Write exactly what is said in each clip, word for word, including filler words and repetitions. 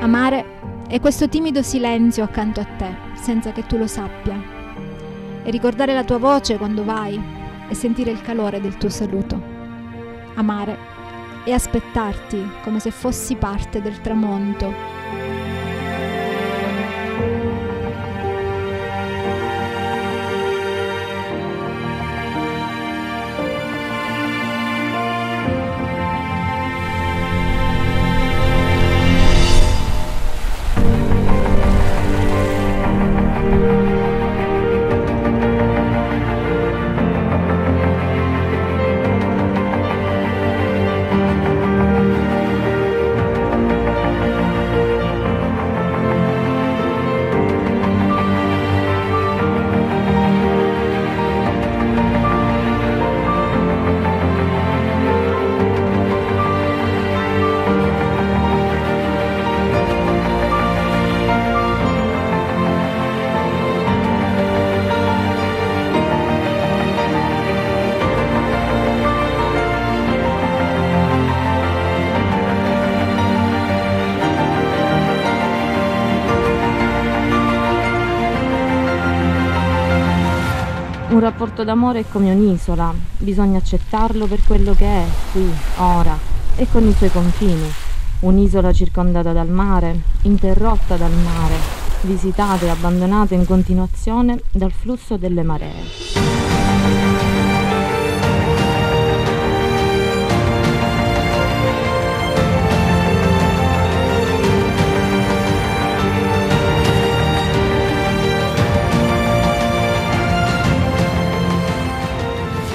Amare è questo timido silenzio accanto a te, senza che tu lo sappia, e ricordare la tua voce quando vai e sentire il calore del tuo saluto. Amare è aspettarti come se fossi parte del tramonto. Un rapporto d'amore è come un'isola, bisogna accettarlo per quello che è, qui, ora, e con i suoi confini. Un'isola circondata dal mare, interrotta dal mare, visitata e abbandonata in continuazione dal flusso delle maree.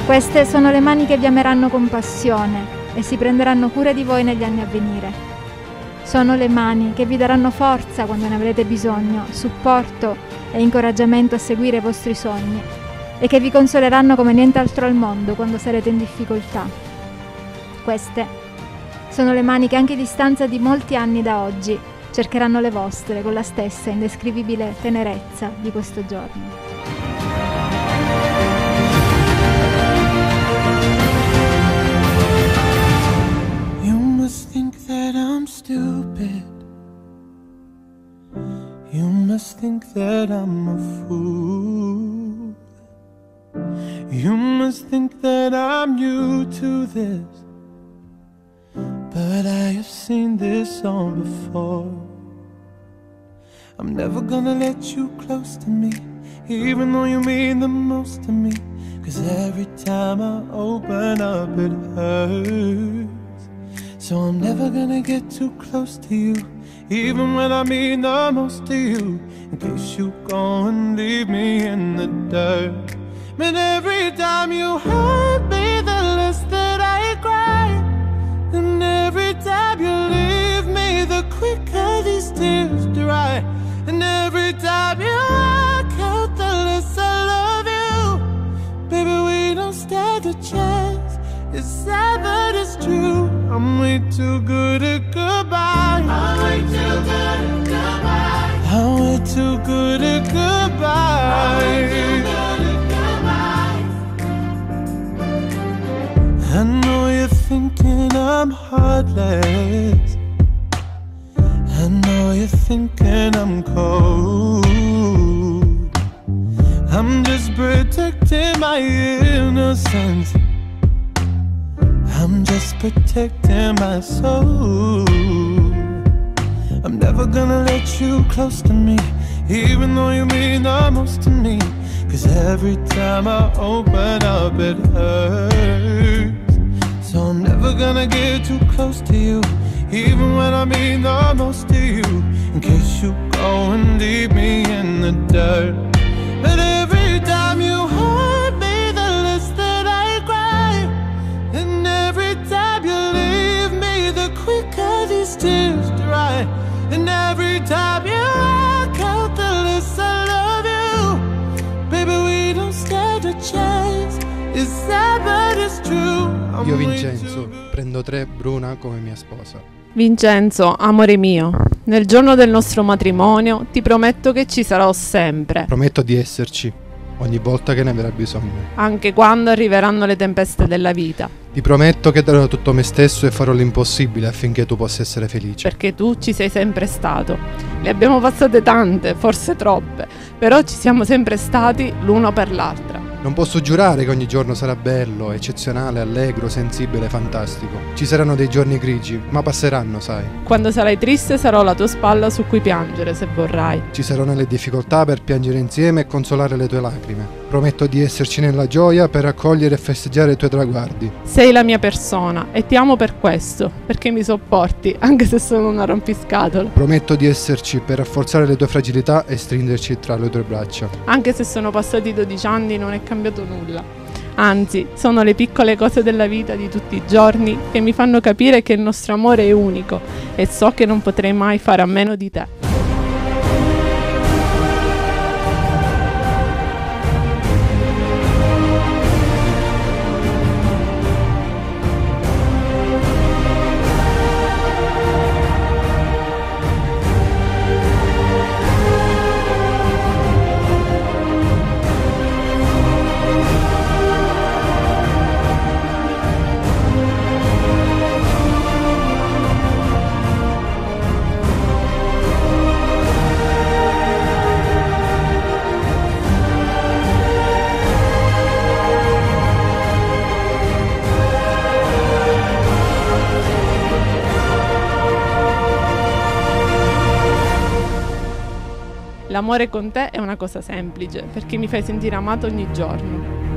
Queste sono le mani che vi ameranno con passione e si prenderanno cura di voi negli anni a venire. Sono le mani che vi daranno forza quando ne avrete bisogno, supporto e incoraggiamento a seguire i vostri sogni e che vi consoleranno come nient'altro al mondo quando sarete in difficoltà. Queste sono le mani che anche a distanza di molti anni da oggi cercheranno le vostre con la stessa indescrivibile tenerezza di questo giorno. Stupid. You must think that I'm a fool. You must think that I'm new to this, but I have seen this all before. I'm never gonna let you close to me, even though you mean the most to me. 'Cause every time I open up it hurts. So I'm never gonna get too close to you, even when I mean the most to you. In case you go and leave me in the dirt. And every time you hurt me, the less that I cry. And every time you leave me, the quicker these tears dry. And every time you walk out, the less I love you. Baby, we don't stand a chance. It's sad but it's true. I'm way too good at goodbye. I'm way too good at goodbye. I'm way too good at goodbye. I know you're thinking I'm heartless. I know you're thinking I'm cold. I'm just protecting my innocence. I'm just protecting my soul. I'm never gonna let you close to me, even though you mean the most to me. 'Cause every time I open up it hurts. So I'm never gonna get too close to you, even when I mean the most to you. In case you go and leave me in the dirt. But every time you hurt, tears dry. And every time you walk out, the less I love you. Baby, we don't stand a chance. It's sad but it's true. Io Vincenzo, prendo tre Bruna come mia sposa. Vincenzo, amore mio, nel giorno del nostro matrimonio ti prometto che ci sarò sempre. Prometto di esserci. ogni volta che ne avrà bisogno. Anche quando arriveranno le tempeste della vita. Ti prometto che darò tutto me stesso e farò l'impossibile affinché tu possa essere felice. Perché tu ci sei sempre stato. Le abbiamo passate tante, forse troppe, però ci siamo sempre stati l'uno per l'altra. Non posso giurare che ogni giorno sarà bello, eccezionale, allegro, sensibile, fantastico. Ci saranno dei giorni grigi, ma passeranno, sai. Quando sarai triste sarò la tua spalla su cui piangere, se vorrai. Ci saranno le difficoltà per piangere insieme e consolare le tue lacrime. Prometto di esserci nella gioia per accogliere e festeggiare i tuoi traguardi. Sei la mia persona e ti amo per questo, perché mi sopporti, anche se sono una rompiscatola. Prometto di esserci per rafforzare le tue fragilità e stringerci tra le tue braccia. Anche se sono passati dodici anni non è cambiato nulla, anzi sono le piccole cose della vita di tutti i giorni che mi fanno capire che il nostro amore è unico e so che non potrei mai fare a meno di te. L'amore con te è una cosa semplice, perché mi fai sentire amato ogni giorno.